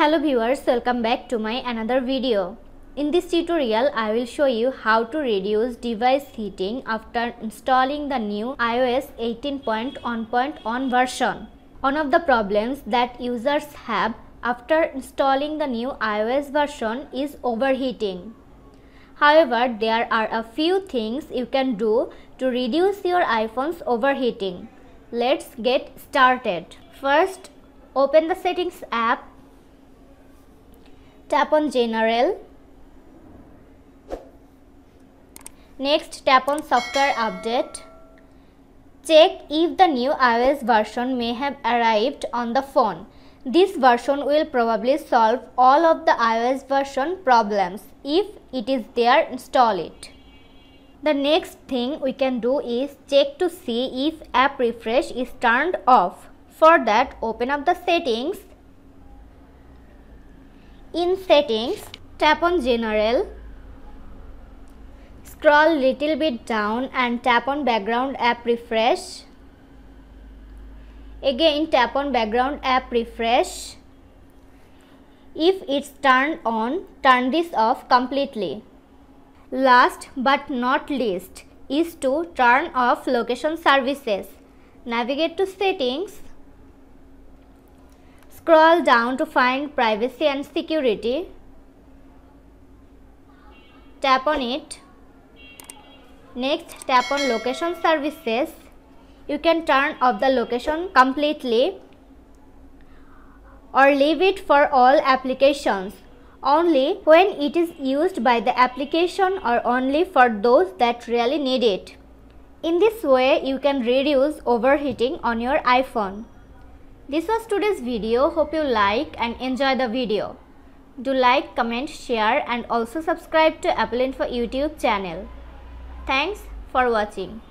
Hello viewers, welcome back to my another video. In this tutorial, I will show you how to reduce device heating after installing the new iOS 18.1.1 version. One of the problems that users have after installing the new iOS version is overheating. However, there are a few things you can do to reduce your iPhone's overheating. Let's get started. First, open the Settings app. Tap on General. Next, tap on Software Update. Check if the new iOS version may have arrived on the phone. This version will probably solve all of the iOS version problems. If it is there, install it. The next thing we can do is check to see if app refresh is turned off. For that, open up the settings. In Settings, tap on General, scroll little bit down and tap on Background App Refresh. Again, tap on Background App Refresh. If it's turned on, turn this off completely. Last but not least is to turn off location services. Navigate to Settings. Scroll down to find Privacy and Security. Tap on it. Next, tap on Location Services. You can turn off the location completely or leave it for all applications. Only when it is used by the application or only for those that really need it. In this way, you can reduce overheating on your iPhone. This was today's video. Hope you like and enjoy the video. Do like, comment, share and also subscribe to Apple Info YouTube channel. Thanks for watching.